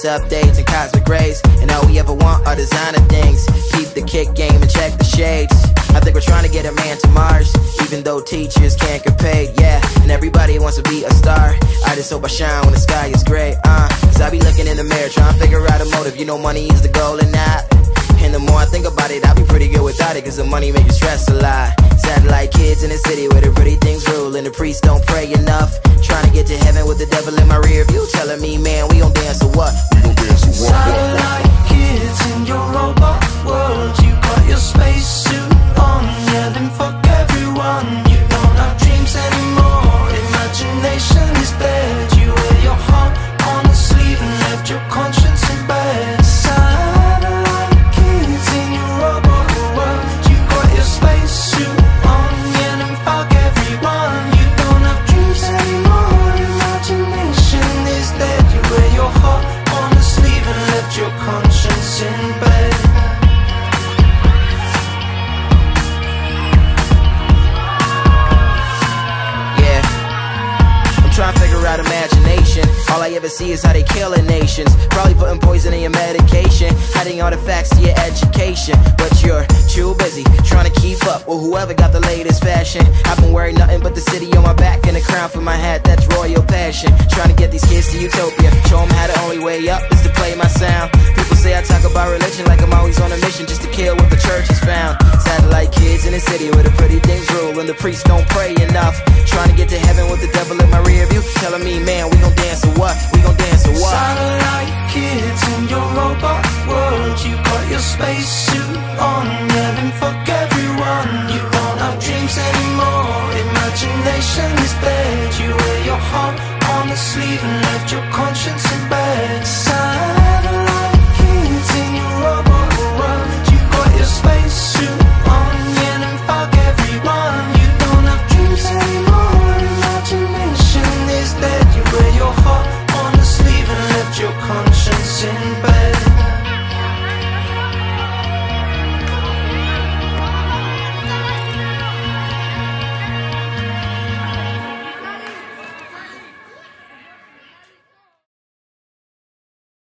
status updates and cosmic rays. And all we ever want are designer things. Keep the kick game and check the shades. I think we're trying to get a man to Mars, even though teachers can't get paid, yeah. And everybody wants to be a star. I just hope I shine when the sky is gray, Cause I be looking in the mirror trying to figure out a motive. You know money is the goal and not. And the more I think about it, I'll be pretty good without it, cause the money make you stress a lot. Satellite kids in the city where the pretty things rule and the priests don't pray enough. Trying to get to heaven with the devil in my rear view, telling me, man, we don't dance or what? We don't dance or what? Satellite kids in your robot world, you got your space suit on, yeah, then fuck everyone. You don't have dreams anymore, imagination is dead. You wear your heart on the sleeve and left your conscience in bed. All I ever see is how they killing nations, probably putting poison in your medication, hiding all the facts to your education. But you're too busy trying to keep up with whoever got the latest fashion. I've been wearing nothing but the city on my back and a crown for my hat, that's royal passion. Trying to get these kids to utopia, show them how the only way up is to play my sound. People say I talk about religion like I'm always on a mission just to kill what the church has found. Satellite kids in the city where the pretty things rule and the priests don't pray enough. Trying to get to heaven with the devil in my rear view, telling me, man,